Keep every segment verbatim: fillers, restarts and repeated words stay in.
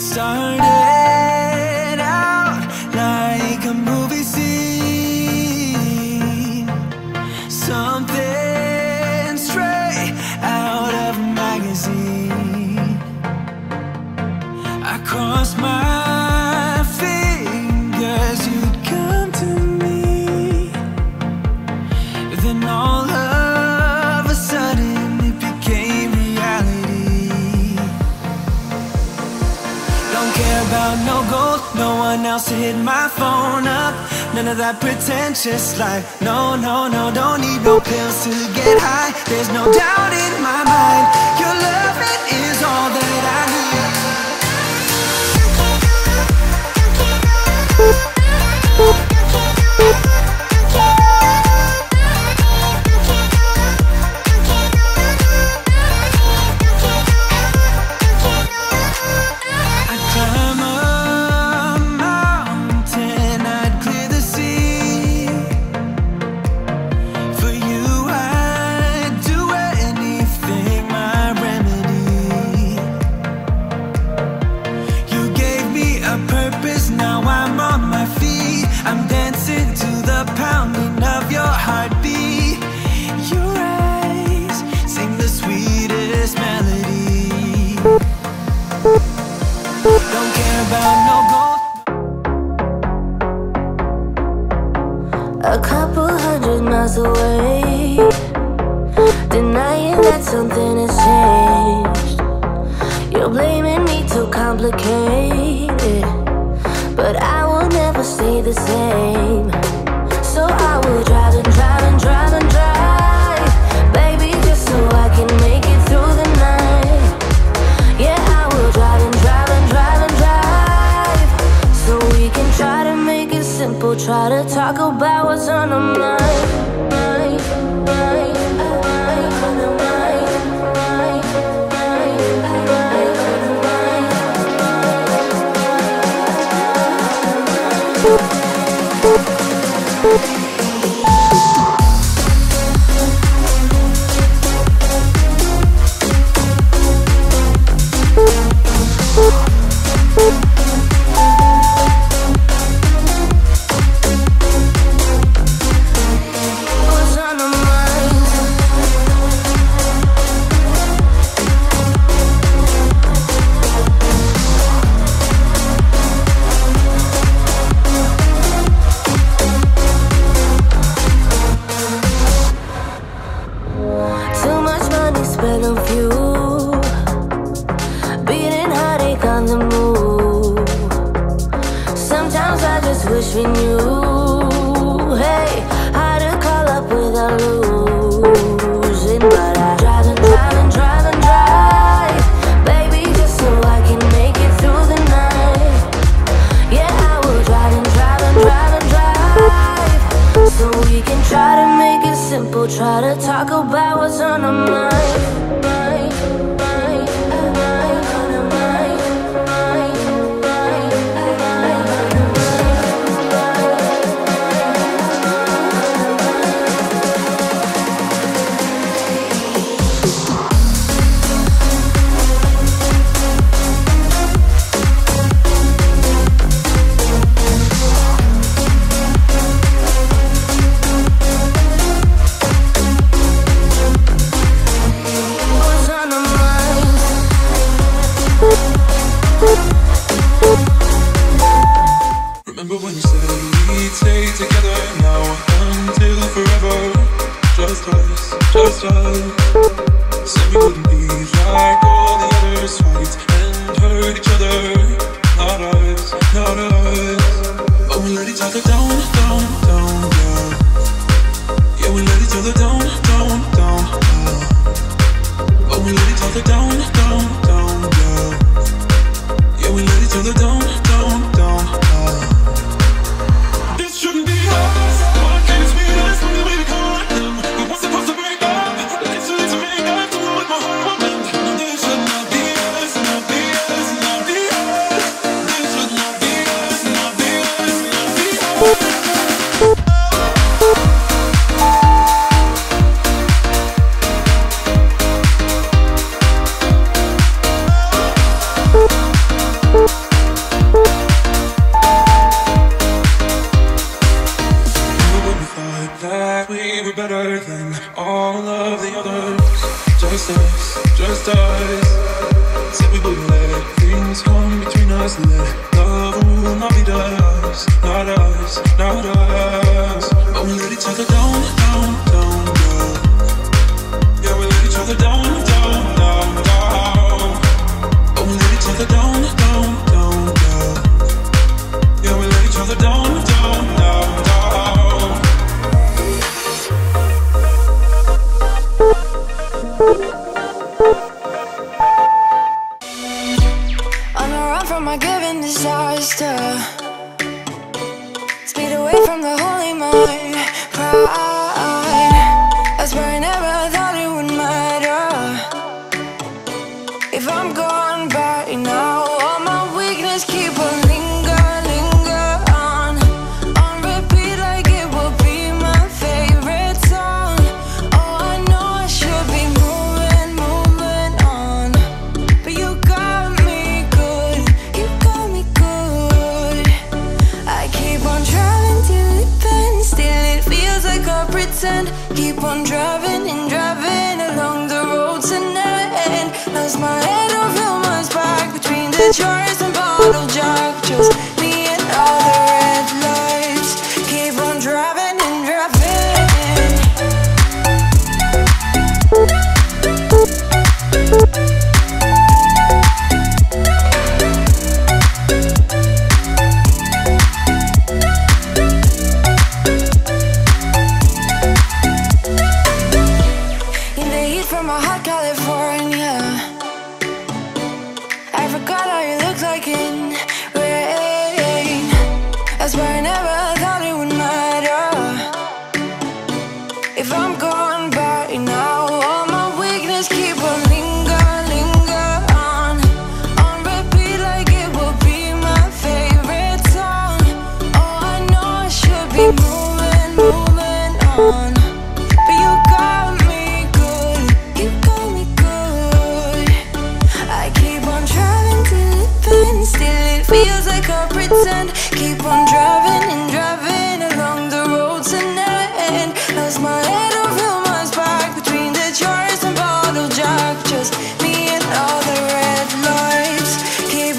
It started out like a movie scene, something straight out of a magazine. I crossed my fingers you'd come to me, then all of a sudden it became reality. Don't care about no gold, no one else to hit my phone up. None of that pretentious life. No, no, no, don't need no pills to get high. There's no doubt in my mind, your loving is all that I need. A couple hundred miles away, denying that something has changed. You're blaming me, too complicated, but I will never stay the same. So I will drive and drive and drive and drive, baby, just so I can make it through the night. Yeah, I will drive and drive and drive and drive, so we can try to make it simple, try to talk about what's on our mind, mind, mind, mind, mind, mind, mind, mind, mind, mind. Try to talk about what's on our mind, mind, mind, mind, mind, mind, you between us and let love will not be us. Not us, not us. But we let each other down, down, down, down. Yeah, we let each other down, down, down, down. But we let each other down, down, down, down. Yeah, we let each other down, down, down, down. I'm giving disaster. Speed away from the holy mind. Pride. I swear I never thought it would matter if I'm gone by now. All my weakness keep on linger, linger on, on repeat like it will be my favorite song. Oh, I know I should be moving, moving on, but you got me good. Keep on driving and driving along the road to no end. Lost my head, don't feel my spark between the chores and bottle jug. Just me and all the red lights. Keep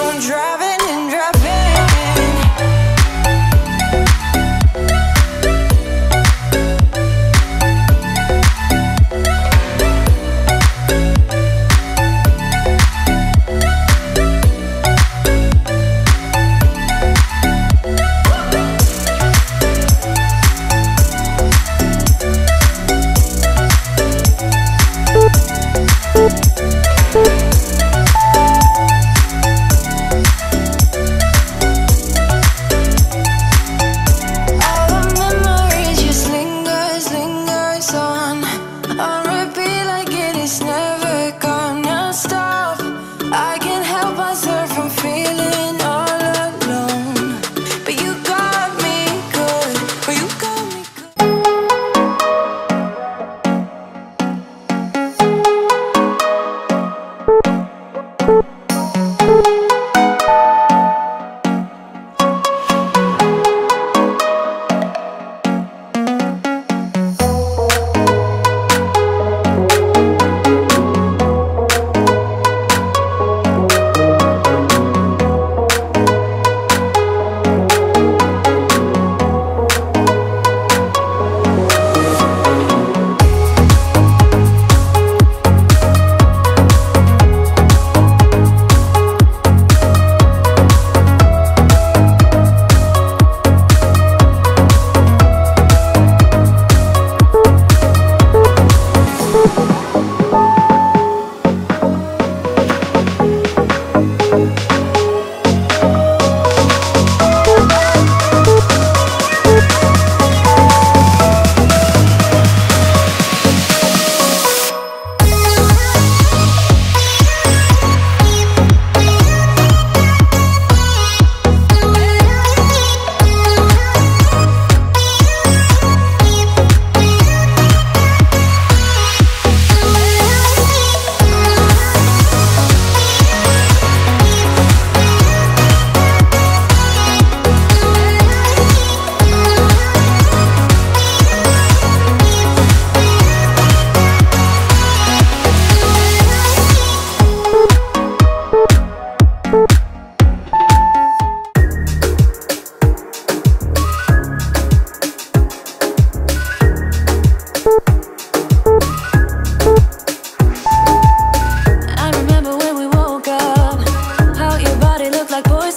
on driving and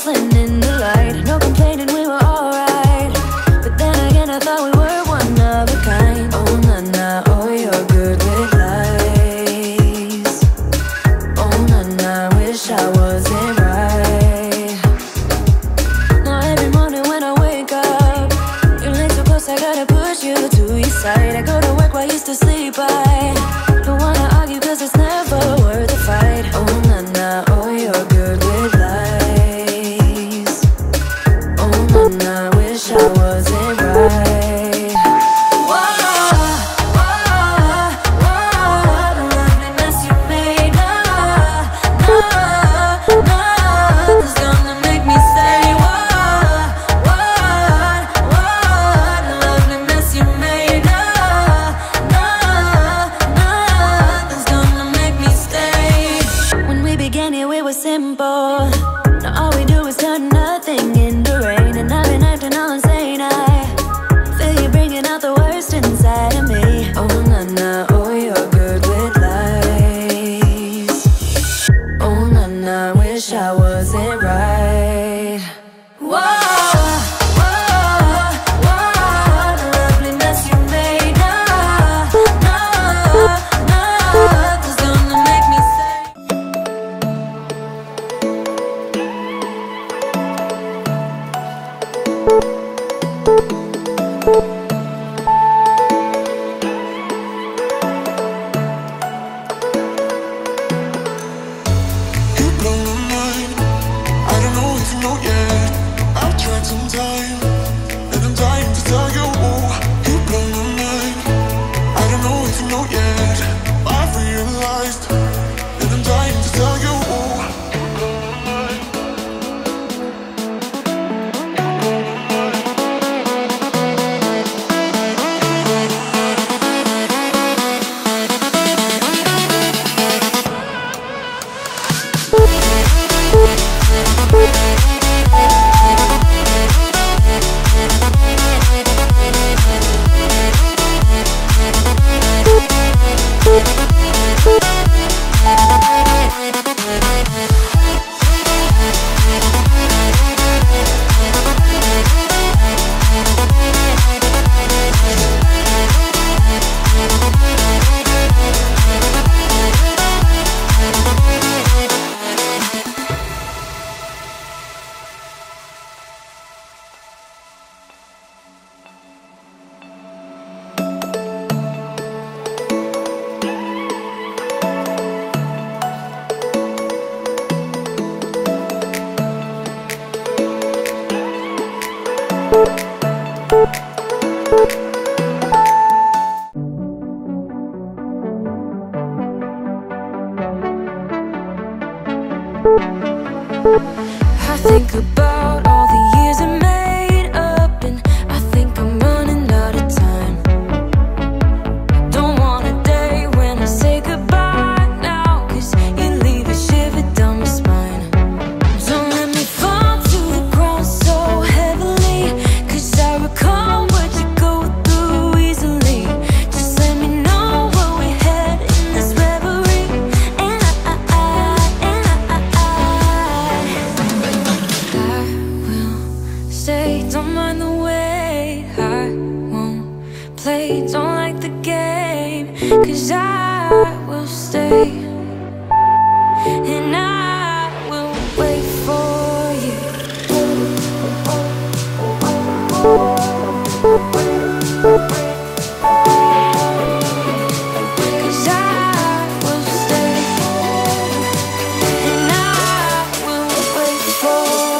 dazzling in the light. No complaining, we were alright. But then again, I thought we were one of a kind. Oh na na, oh you're good with lies. Oh na na, wish I wasn't right. Now every morning when I wake up, you lay so close, I gotta push you to your side. I go to work while you still sleep, I don't wanna argue cause it's never worth a fight. Oh na na, oh you're good with lies. Oh na na, wish I wasn't right. Simple. Now all we do is turn nothing into rain. And I've been acting all insane. I feel you bringing out the worst inside of me. Oh na na, oh you're good with lies. Oh na na, wish I wasn't right. Whoa. I think about all the years I made up, and I think I'm running out of time. Don't want a day when I say goodbye now, cause you leave a shiver down my spine. Don't let me fall to the ground so heavily, cause I recall what you go through easily. Just let me know where we head in this reverie. And I, I, I, and I, I, I, I will say, don't mind the way I won't play. Don't like the game, cause I will stay. And I will wait for you. Cause I will stay. And I will wait for you.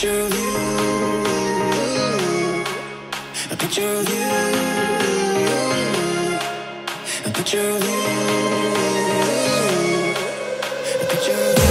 picture of you, a picture of you, a picture of you, a picture of you.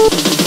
We'll be right back.